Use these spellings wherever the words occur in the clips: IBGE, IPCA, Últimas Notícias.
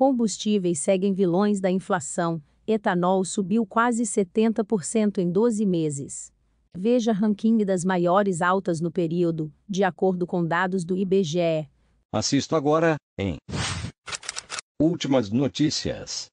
Combustíveis seguem vilões da inflação, etanol subiu quase 70% em 12 meses. Veja ranking das maiores altas no período, de acordo com dados do IBGE. Assista agora, em Últimas Notícias.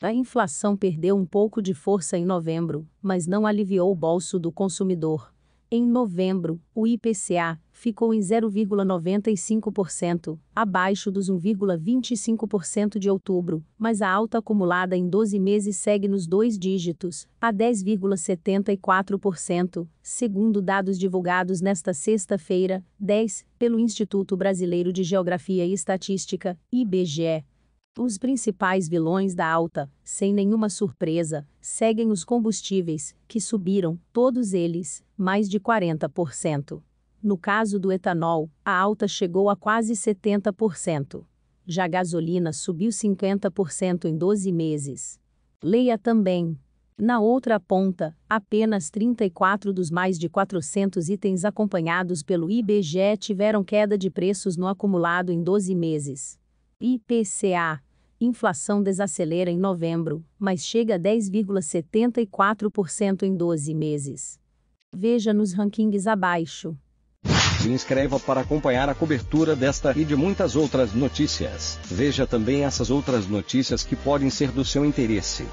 A inflação perdeu um pouco de força em novembro, mas não aliviou o bolso do consumidor. Em novembro, o IPCA ficou em 0,95%, abaixo dos 1,25% de outubro, mas a alta acumulada em 12 meses segue nos dois dígitos, a 10,74%, segundo dados divulgados nesta sexta-feira, 10, pelo Instituto Brasileiro de Geografia e Estatística, IBGE. Os principais vilões da alta, sem nenhuma surpresa, seguem os combustíveis, que subiram, todos eles, mais de 40%. No caso do etanol, a alta chegou a quase 70%. Já a gasolina subiu 50% em 12 meses. Leia também. Na outra ponta, apenas 34 dos mais de 400 itens acompanhados pelo IBGE tiveram queda de preços no acumulado em 12 meses. IPCA. Inflação desacelera em novembro, mas chega a 10,74% em 12 meses. Veja nos rankings abaixo. Se inscreva para acompanhar a cobertura desta e de muitas outras notícias. Veja também essas outras notícias que podem ser do seu interesse.